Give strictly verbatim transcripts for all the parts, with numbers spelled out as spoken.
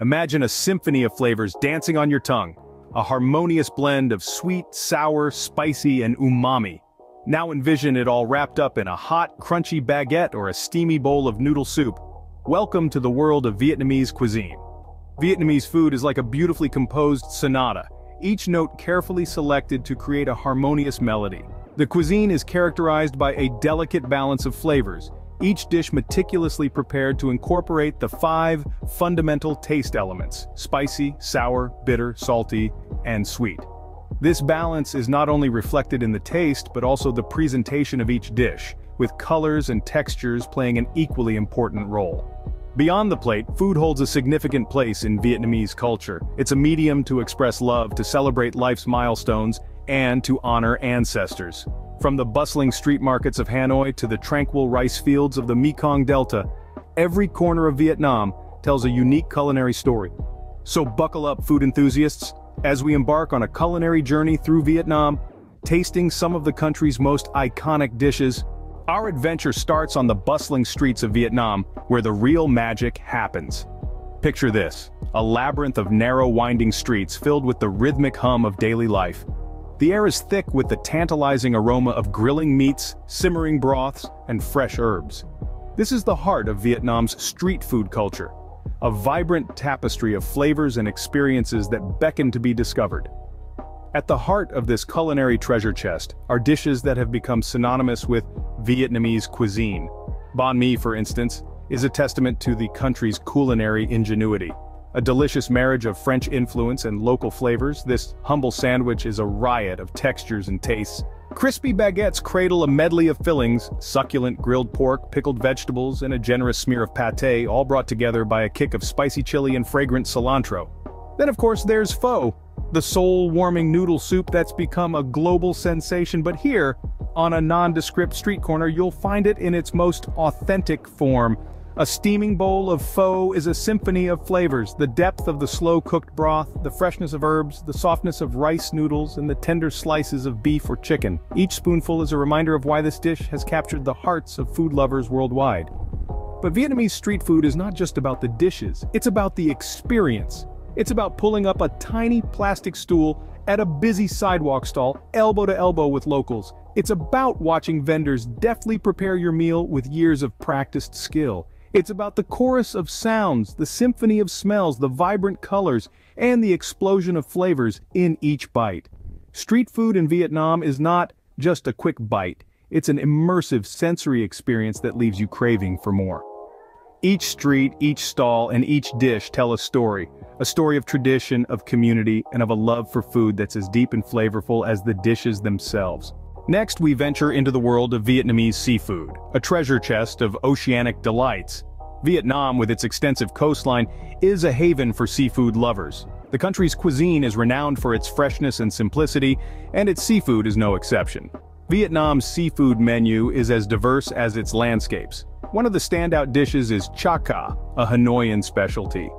Imagine a symphony of flavors dancing on your tongue, a harmonious blend of sweet, sour, spicy, and umami. Now envision it all wrapped up in a hot, crunchy baguette or a steamy bowl of noodle soup. Welcome to the world of Vietnamese cuisine. Vietnamese food is like a beautifully composed sonata, each note carefully selected to create a harmonious melody. The cuisine is characterized by a delicate balance of flavors, each dish meticulously prepared to incorporate the five fundamental taste elements: spicy, sour, bitter, salty, and sweet. This balance is not only reflected in the taste but also the presentation of each dish, with colors and textures playing an equally important role. Beyond the plate, food holds a significant place in Vietnamese culture. It's a medium to express love, to celebrate life's milestones, and to honor ancestors. From the bustling street markets of Hanoi to the tranquil rice fields of the Mekong Delta, every corner of Vietnam tells a unique culinary story. So buckle up, food enthusiasts, as we embark on a culinary journey through Vietnam, tasting some of the country's most iconic dishes. Our adventure starts on the bustling streets of Vietnam, where the real magic happens. Picture this: a labyrinth of narrow, winding streets filled with the rhythmic hum of daily life. The air is thick with the tantalizing aroma of grilling meats, simmering broths, and fresh herbs. This is the heart of Vietnam's street food culture, a vibrant tapestry of flavors and experiences that beckon to be discovered. At the heart of this culinary treasure chest are dishes that have become synonymous with Vietnamese cuisine. Banh mi, for instance, is a testament to the country's culinary ingenuity. A delicious marriage of French influence and local flavors, this humble sandwich is a riot of textures and tastes. Crispy baguettes cradle a medley of fillings: succulent grilled pork, pickled vegetables, and a generous smear of pâté, all brought together by a kick of spicy chili and fragrant cilantro. Then of course there's pho, the soul-warming noodle soup that's become a global sensation, but here, on a nondescript street corner, you'll find it in its most authentic form. A steaming bowl of pho is a symphony of flavors: the depth of the slow-cooked broth, the freshness of herbs, the softness of rice noodles, and the tender slices of beef or chicken. Each spoonful is a reminder of why this dish has captured the hearts of food lovers worldwide. But Vietnamese street food is not just about the dishes, it's about the experience. It's about pulling up a tiny plastic stool at a busy sidewalk stall, elbow to elbow with locals. It's about watching vendors deftly prepare your meal with years of practiced skill. It's about the chorus of sounds, the symphony of smells, the vibrant colors, and the explosion of flavors in each bite. Street food in Vietnam is not just a quick bite, it's an immersive sensory experience that leaves you craving for more. Each street, each stall, and each dish tell a story, a story of tradition, of community, and of a love for food that's as deep and flavorful as the dishes themselves. Next, we venture into the world of Vietnamese seafood, a treasure chest of oceanic delights. Vietnam, with its extensive coastline, is a haven for seafood lovers. The country's cuisine is renowned for its freshness and simplicity, and its seafood is no exception. Vietnam's seafood menu is as diverse as its landscapes. One of the standout dishes is chả cá, a Hanoian specialty.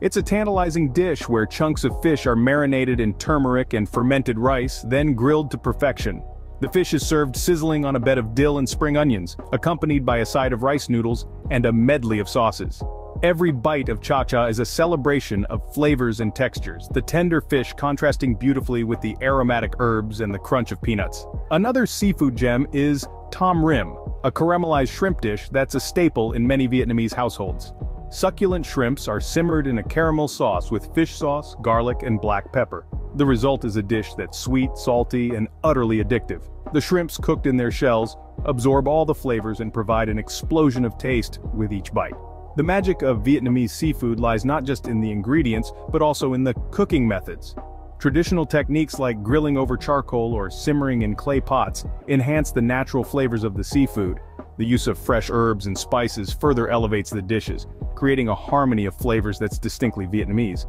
It's a tantalizing dish where chunks of fish are marinated in turmeric and fermented rice, then grilled to perfection. The fish is served sizzling on a bed of dill and spring onions, accompanied by a side of rice noodles and a medley of sauces. Every bite of cha-cha is a celebration of flavors and textures, the tender fish contrasting beautifully with the aromatic herbs and the crunch of peanuts. Another seafood gem is Tom Rim, a caramelized shrimp dish that's a staple in many Vietnamese households. Succulent shrimps are simmered in a caramel sauce with fish sauce, garlic, and black pepper. The result is a dish that's sweet, salty, and utterly addictive. The shrimps, cooked in their shells, absorb all the flavors and provide an explosion of taste with each bite. The magic of Vietnamese seafood lies not just in the ingredients, but also in the cooking methods. Traditional techniques like grilling over charcoal or simmering in clay pots enhance the natural flavors of the seafood. The use of fresh herbs and spices further elevates the dishes, creating a harmony of flavors that's distinctly Vietnamese.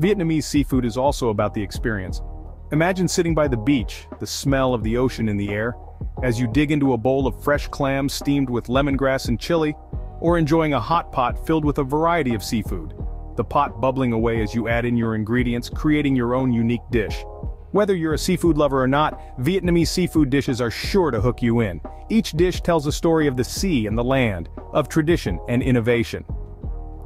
Vietnamese seafood is also about the experience. Imagine sitting by the beach, the smell of the ocean in the air, as you dig into a bowl of fresh clams steamed with lemongrass and chili, or enjoying a hot pot filled with a variety of seafood, the pot bubbling away as you add in your ingredients, creating your own unique dish. Whether you're a seafood lover or not, Vietnamese seafood dishes are sure to hook you in. Each dish tells a story of the sea and the land, of tradition and innovation.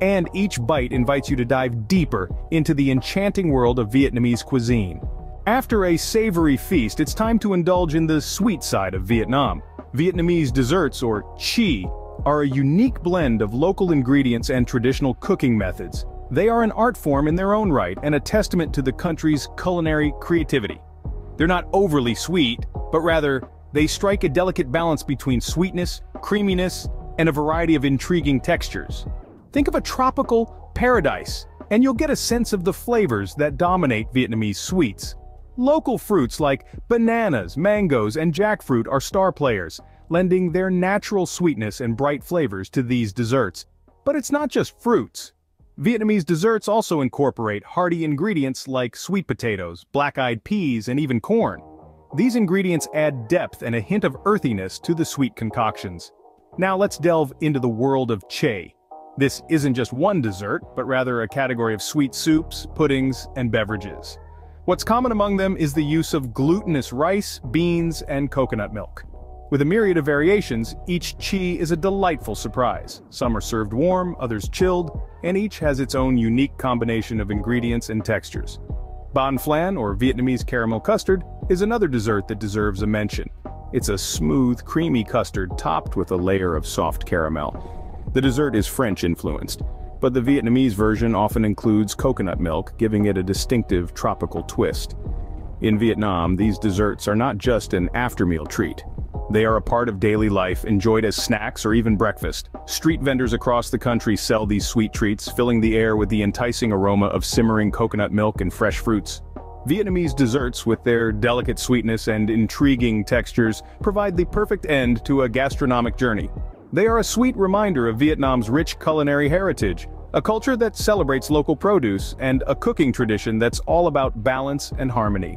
and each bite invites you to dive deeper into the enchanting world of Vietnamese cuisine. After a savory feast, it's time to indulge in the sweet side of Vietnam. Vietnamese desserts, or chi, are a unique blend of local ingredients and traditional cooking methods. They are an art form in their own right and a testament to the country's culinary creativity. They're not overly sweet, but rather, they strike a delicate balance between sweetness, creaminess, and a variety of intriguing textures. Think of a tropical paradise, and you'll get a sense of the flavors that dominate Vietnamese sweets. Local fruits like bananas, mangoes, and jackfruit are star players, lending their natural sweetness and bright flavors to these desserts. But it's not just fruits. Vietnamese desserts also incorporate hearty ingredients like sweet potatoes, black-eyed peas, and even corn. These ingredients add depth and a hint of earthiness to the sweet concoctions. Now let's delve into the world of chè. This isn't just one dessert, but rather a category of sweet soups, puddings, and beverages. What's common among them is the use of glutinous rice, beans, and coconut milk. With a myriad of variations, each chè is a delightful surprise. Some are served warm, others chilled, and each has its own unique combination of ingredients and textures. Bánh flan, or Vietnamese caramel custard, is another dessert that deserves a mention. It's a smooth, creamy custard topped with a layer of soft caramel. The dessert is French-influenced, but the Vietnamese version often includes coconut milk, giving it a distinctive tropical twist. In Vietnam, these desserts are not just an after-meal treat. They are a part of daily life, enjoyed as snacks or even breakfast. Street vendors across the country sell these sweet treats, filling the air with the enticing aroma of simmering coconut milk and fresh fruits. Vietnamese desserts, with their delicate sweetness and intriguing textures, provide the perfect end to a gastronomic journey. They are a sweet reminder of Vietnam's rich culinary heritage, a culture that celebrates local produce, and a cooking tradition that's all about balance and harmony.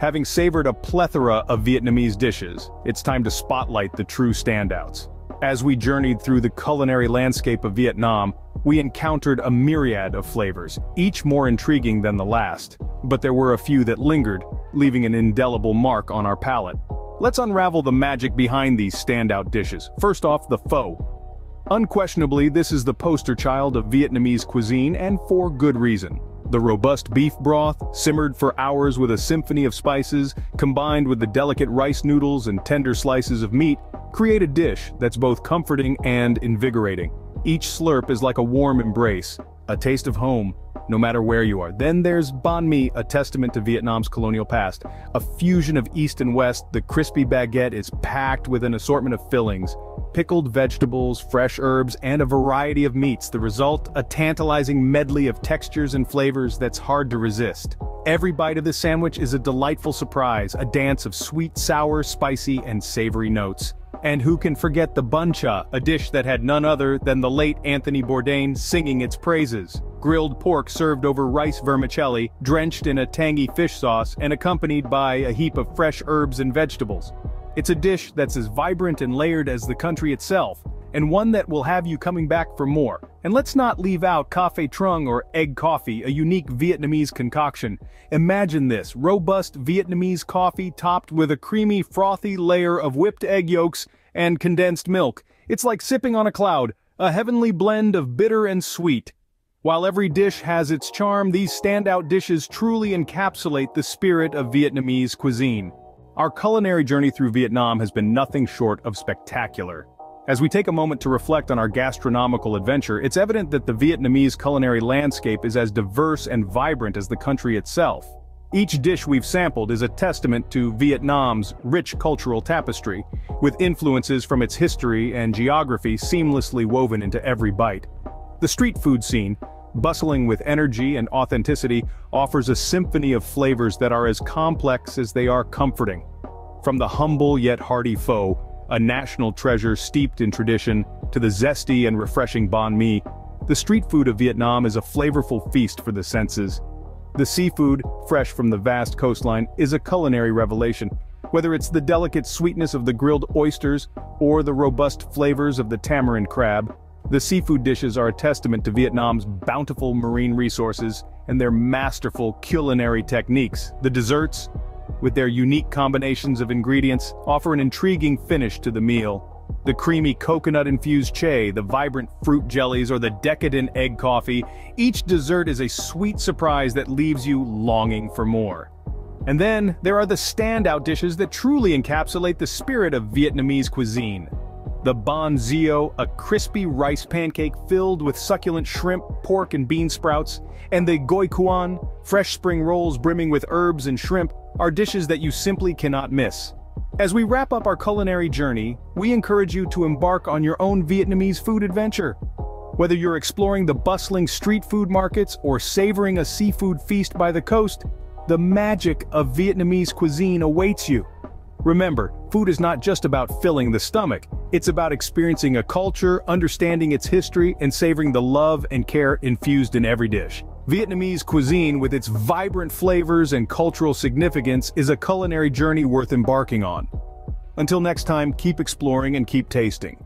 Having savored a plethora of Vietnamese dishes, it's time to spotlight the true standouts. As we journeyed through the culinary landscape of Vietnam, we encountered a myriad of flavors, each more intriguing than the last. But there were a few that lingered, leaving an indelible mark on our palate. Let's unravel the magic behind these standout dishes. First off, the pho. Unquestionably, this is the poster child of Vietnamese cuisine, and for good reason. The robust beef broth, simmered for hours with a symphony of spices, combined with the delicate rice noodles and tender slices of meat, create a dish that's both comforting and invigorating. Each slurp is like a warm embrace, a taste of home, no matter where you are. Then there's banh mi, a testament to Vietnam's colonial past. A fusion of East and West, the crispy baguette is packed with an assortment of fillings, pickled vegetables, fresh herbs, and a variety of meats. The result, a tantalizing medley of textures and flavors that's hard to resist. Every bite of this sandwich is a delightful surprise, a dance of sweet, sour, spicy, and savory notes. And who can forget the bun cha, a dish that had none other than the late Anthony Bourdain singing its praises. Grilled pork served over rice vermicelli, drenched in a tangy fish sauce, and accompanied by a heap of fresh herbs and vegetables. It's a dish that's as vibrant and layered as the country itself, and one that will have you coming back for more. And let's not leave out cafe trung, or egg coffee, a unique Vietnamese concoction. Imagine this, robust Vietnamese coffee topped with a creamy, frothy layer of whipped egg yolks and condensed milk. It's like sipping on a cloud, a heavenly blend of bitter and sweet. While every dish has its charm, these standout dishes truly encapsulate the spirit of Vietnamese cuisine. Our culinary journey through Vietnam has been nothing short of spectacular. As we take a moment to reflect on our gastronomical adventure, it's evident that the Vietnamese culinary landscape is as diverse and vibrant as the country itself. Each dish we've sampled is a testament to Vietnam's rich cultural tapestry, with influences from its history and geography seamlessly woven into every bite. The street food scene, bustling with energy and authenticity, offers a symphony of flavors that are as complex as they are comforting. From the humble yet hearty pho, a national treasure steeped in tradition, to the zesty and refreshing banh mi, the street food of Vietnam is a flavorful feast for the senses. The seafood, fresh from the vast coastline, is a culinary revelation. Whether it's the delicate sweetness of the grilled oysters or the robust flavors of the tamarind crab, the seafood dishes are a testament to Vietnam's bountiful marine resources and their masterful culinary techniques. The desserts, with their unique combinations of ingredients, offer an intriguing finish to the meal. The creamy coconut-infused chè, the vibrant fruit jellies, or the decadent egg coffee, each dessert is a sweet surprise that leaves you longing for more. And then, there are the standout dishes that truly encapsulate the spirit of Vietnamese cuisine. The banh xeo, a crispy rice pancake filled with succulent shrimp, pork, and bean sprouts, and the goi cuon, fresh spring rolls brimming with herbs and shrimp, are dishes that you simply cannot miss. As we wrap up our culinary journey, we encourage you to embark on your own Vietnamese food adventure. Whether you're exploring the bustling street food markets or savoring a seafood feast by the coast, the magic of Vietnamese cuisine awaits you. Remember, food is not just about filling the stomach, it's about experiencing a culture, understanding its history, and savoring the love and care infused in every dish. Vietnamese cuisine, with its vibrant flavors and cultural significance, is a culinary journey worth embarking on. Until next time, keep exploring and keep tasting.